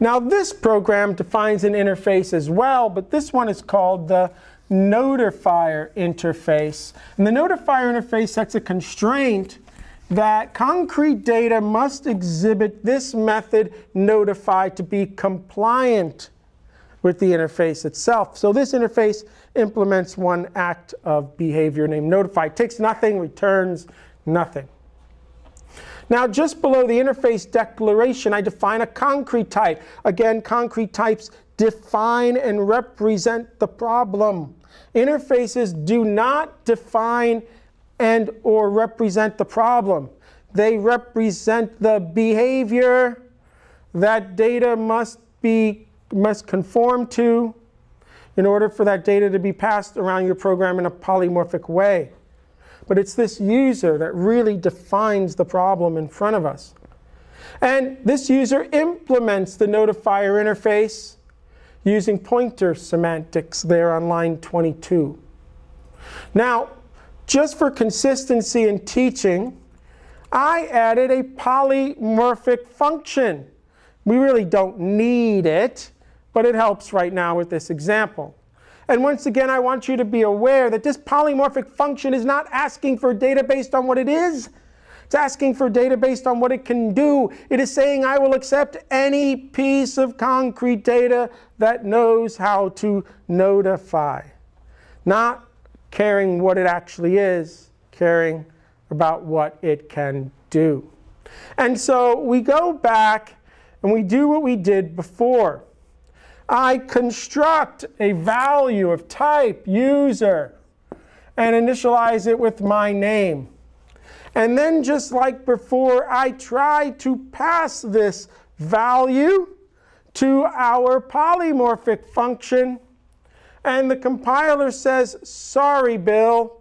Now this program defines an interface as well, but this one is called the Notifier Interface. And the Notifier Interface sets a constraint that concrete data must exhibit this method notify to be compliant with the interface itself. So this interface implements one act of behavior named notify. It takes nothing, returns nothing. Now just below the interface declaration, I define a concrete type. Again, concrete types define and represent the problem. Interfaces do not define and or represent the problem. They represent the behavior that data must conform to in order for that data to be passed around your program in a polymorphic way. But it's this user that really defines the problem in front of us. And this user implements the notifier interface using pointer semantics there on line 22. Now, just for consistency in teaching, I added a polymorphic function. We really don't need it, but it helps right now with this example. And once again, I want you to be aware that this polymorphic function is not asking for data based on what it is. It's asking for data based on what it can do. It is saying, I will accept any piece of concrete data that knows how to notify. Not caring what it actually is, caring about what it can do. And so we go back and we do what we did before. I construct a value of type user and initialize it with my name. And then just like before, I try to pass this value to our polymorphic function. And the compiler says, sorry, Bill,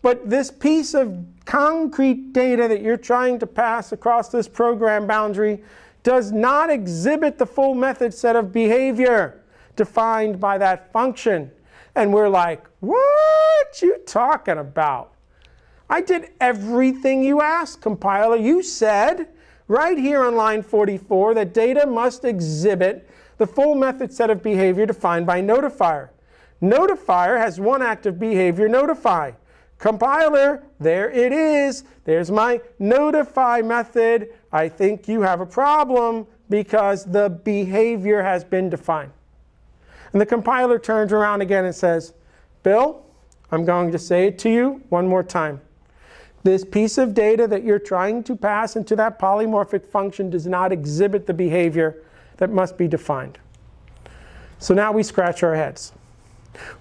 but this piece of concrete data that you're trying to pass across this program boundary does not exhibit the full method set of behavior defined by that function. And we're like, what you talking about? I did everything you asked, compiler. You said right here on line 44 that data must exhibit the full method set of behavior defined by notifier. Notifier has one act of behavior, notify. Compiler, there it is. There's my notify method. I think you have a problem because the behavior has been defined. And the compiler turns around again and says, Bill, I'm going to say it to you one more time. This piece of data that you're trying to pass into that polymorphic function does not exhibit the behavior that must be defined. So now we scratch our heads.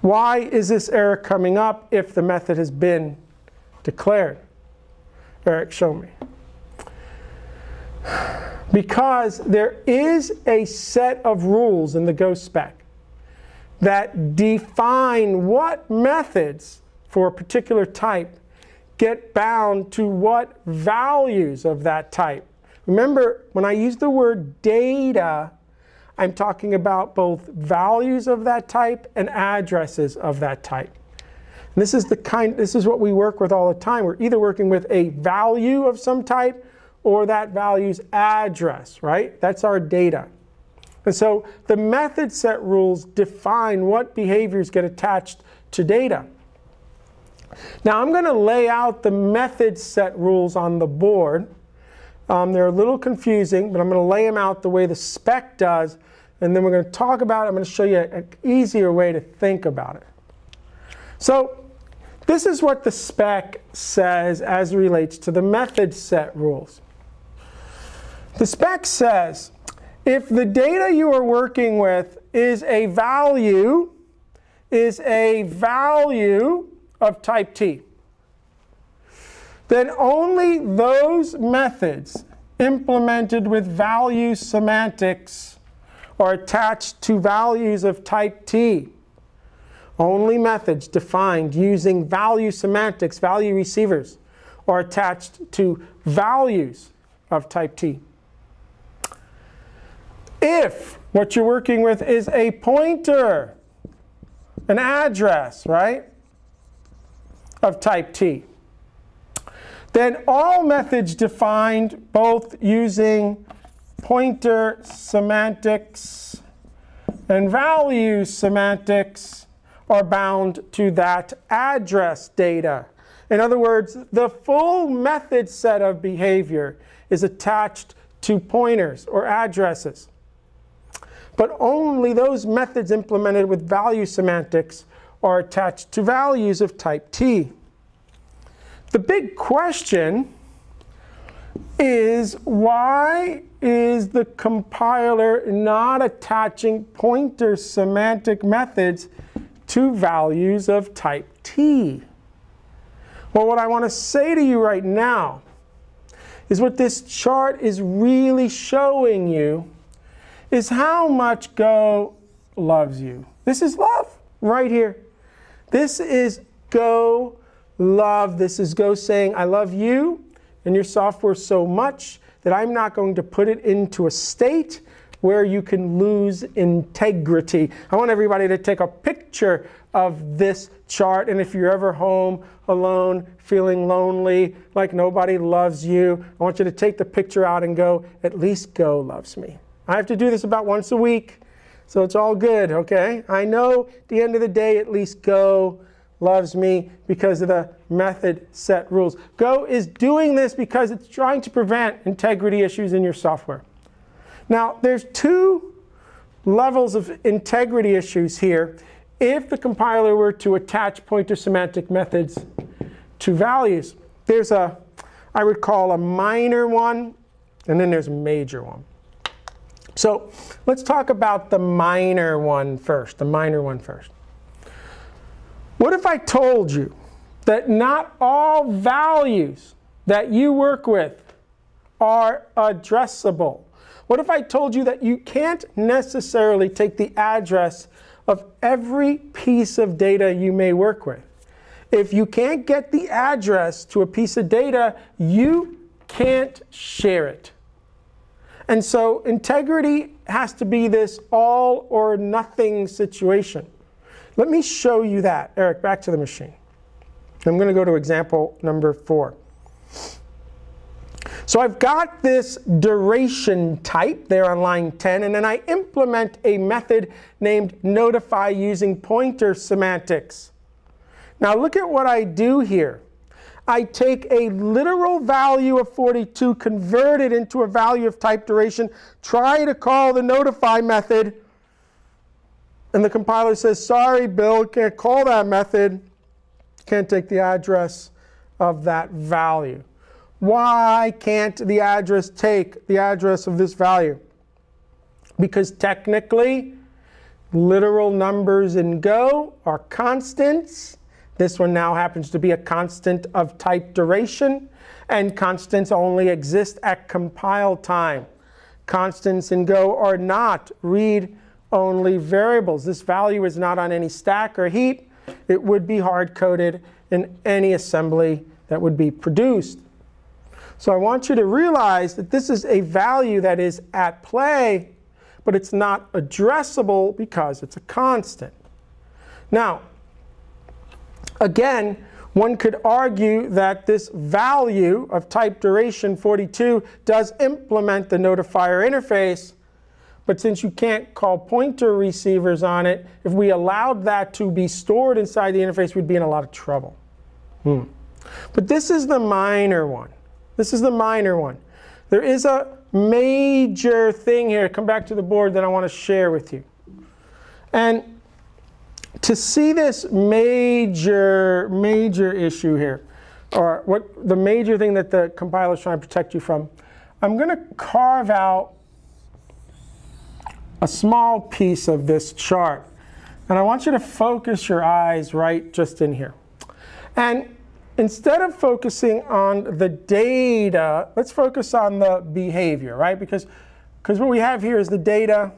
Why is this error coming up if the method has been declared? Eric, show me. Because there is a set of rules in the Go spec that define what methods for a particular type get bound to what values of that type. Remember, when I use the word data, I'm talking about both values of that type and addresses of that type. And this is what we work with all the time. We're either working with a value of some type or that value's address, right? That's our data. And so the method set rules define what behaviors get attached to data. Now I'm going to lay out the method set rules on the board. They're a little confusing, but I'm going to lay them out the way the spec does, and then we're going to talk about it. I'm going to show you an easier way to think about it. So this is what the spec says as it relates to the method set rules. The spec says, if the data you are working with is a value of type T, then only those methods implemented with value semantics are attached to values of type T. Only methods defined using value semantics, value receivers, are attached to values of type T. If what you're working with is a pointer, an address, right, of type T, then all methods defined both using pointer semantics and value semantics are bound to that address data. In other words, the full method set of behavior is attached to pointers or addresses. But only those methods implemented with value semantics are attached to values of type T. The big question is, why is the compiler not attaching pointer semantic methods to values of type T? Well, what I want to say to you right now is what this chart is really showing you is how much Go loves you. This is love right here. This is Go love. This is Go saying, I love you and your software so much that I'm not going to put it into a state where you can lose integrity. I want everybody to take a picture of this chart, and if you're ever home alone, feeling lonely, like nobody loves you, I want you to take the picture out and go, at least Go loves me. I have to do this about once a week, so it's all good, okay? I know at the end of the day, at least Go loves me because of the method set rules. Go is doing this because it's trying to prevent integrity issues in your software. Now, there's two levels of integrity issues here if the compiler were to attach pointer semantic methods to values. There's a, I would call a minor one, and then there's a major one. So let's talk about the minor one first, What if I told you that not all values that you work with are addressable? What if I told you that you can't necessarily take the address of every piece of data you may work with? If you can't get the address to a piece of data, you can't share it. And so integrity has to be this all or nothing situation. Let me show you that. Eric, back to the machine. I'm going to go to example number 4. So I've got this duration type there on line 10, and then I implement a method named notify using pointer semantics. Now look at what I do here. I take a literal value of 42, convert it into a value of type duration, try to call the notify method, and the compiler says, sorry, Bill, can't call that method, can't take the address of that value. Why can't the address take the address of this value? Because technically, literal numbers in Go are constants. This one now happens to be a constant of type duration, and constants only exist at compile time. Constants in Go are not read-only variables. This value is not on any stack or heap. It would be hard-coded in any assembly that would be produced. So I want you to realize that this is a value that is at play, but it's not addressable because it's a constant. Now, again, one could argue that this value of type duration 42 does implement the notifier interface, but since you can't call pointer receivers on it, if we allowed that to be stored inside the interface, we'd be in a lot of trouble. But this is the minor one. There is a major thing here, come back to the board, that I want to share with you. And to see this major issue here, or what the major thing that the compiler is trying to protect you from, I'm going to carve out a small piece of this chart. And I want you to focus your eyes right just in here. And instead of focusing on the data, let's focus on the behavior, right? Because what we have here is the data,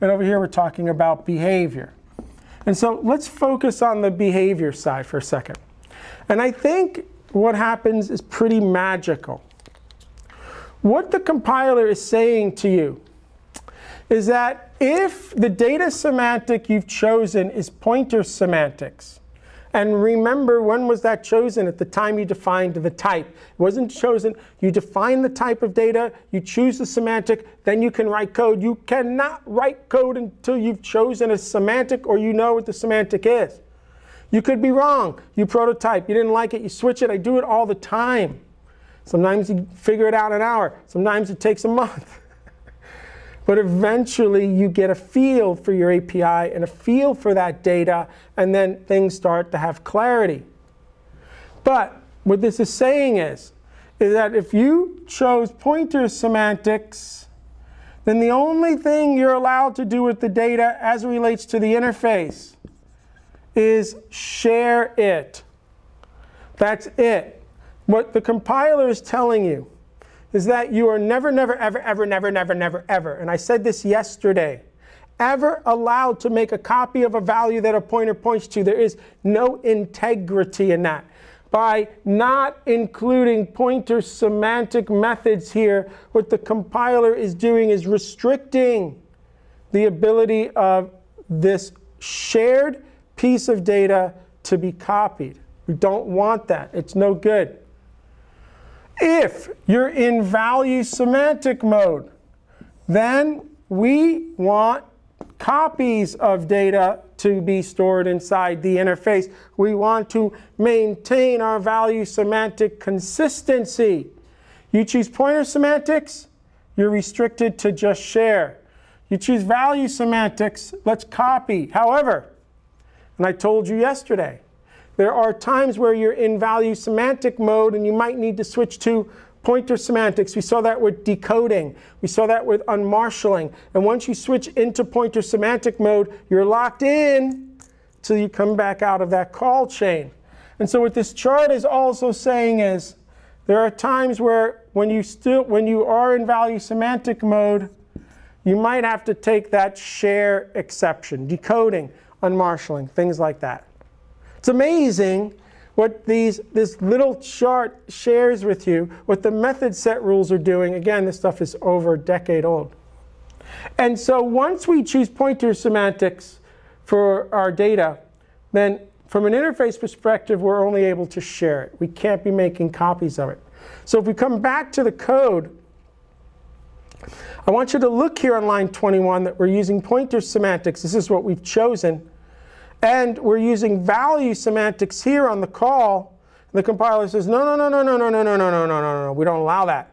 and over here we're talking about behavior. And so let's focus on the behavior side for a second. And I think what happens is pretty magical. What the compiler is saying to you is that if the data semantic you've chosen is pointer semantics, And remember, when was that chosen? At the time you defined the type. It wasn't chosen. You define the type of data, you choose the semantic, then you can write code. You cannot write code until you've chosen a semantic or you know what the semantic is. You could be wrong. You prototype. You didn't like it. You switch it. I do it all the time. Sometimes you figure it out in an hour. Sometimes it takes a month. But eventually, you get a feel for your API and a feel for that data, and then things start to have clarity. But what this is saying is that if you chose pointer semantics, then the only thing you're allowed to do with the data as it relates to the interface is share it. That's it. What the compiler is telling you is that you are never, never, ever, ever, never, never, never, ever, and I said this yesterday, ever allowed to make a copy of a value that a pointer points to. There is no integrity in that. By not including pointer semantic methods here, what the compiler is doing is restricting the ability of this shared piece of data to be copied. We don't want that. It's no good. If you're in value semantic mode, then we want copies of data to be stored inside the interface. We want to maintain our value semantic consistency. You choose pointer semantics, you're restricted to just share. You choose value semantics, let's copy. However, and I told you yesterday, there are times where you're in value semantic mode and you might need to switch to pointer semantics. We saw that with decoding. We saw that with unmarshalling. And once you switch into pointer semantic mode, you're locked in till you come back out of that call chain. And so what this chart is also saying is there are times where when you are in value semantic mode, you might have to take that share exception, decoding, unmarshalling, things like that. It's amazing what this little chart shares with you, what the method set rules are doing. Again, this stuff is over a decade old. And so once we choose pointer semantics for our data, then from an interface perspective, we're only able to share it. We can't be making copies of it. So if we come back to the code, I want you to look here on line 21 that we're using pointer semantics. This is what we've chosen. And we're using value semantics here on the call. The compiler says, no, no, no, no, no, no, no, no, no, no, no, no, no. We don't allow that.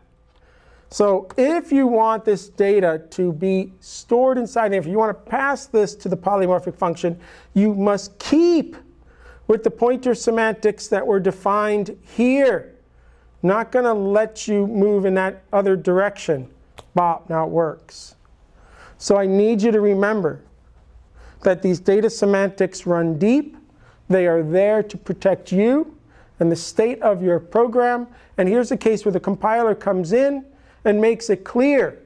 So if you want this data to be stored inside, if you want to pass this to the polymorphic function, you must keep with the pointer semantics that were defined here. Not going to let you move in that other direction. Bop, now it works. So I need you to remember that these data semantics run deep. They are there to protect you and the state of your program. And here's a case where the compiler comes in and makes it clear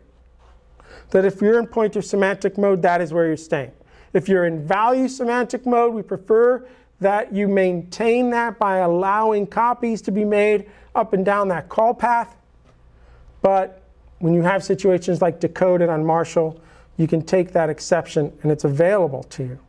that if you're in pointer semantic mode, that is where you're staying. If you're in value semantic mode, we prefer that you maintain that by allowing copies to be made up and down that call path. But when you have situations like decode and unmarshal, you can take that exception, and it's available to you.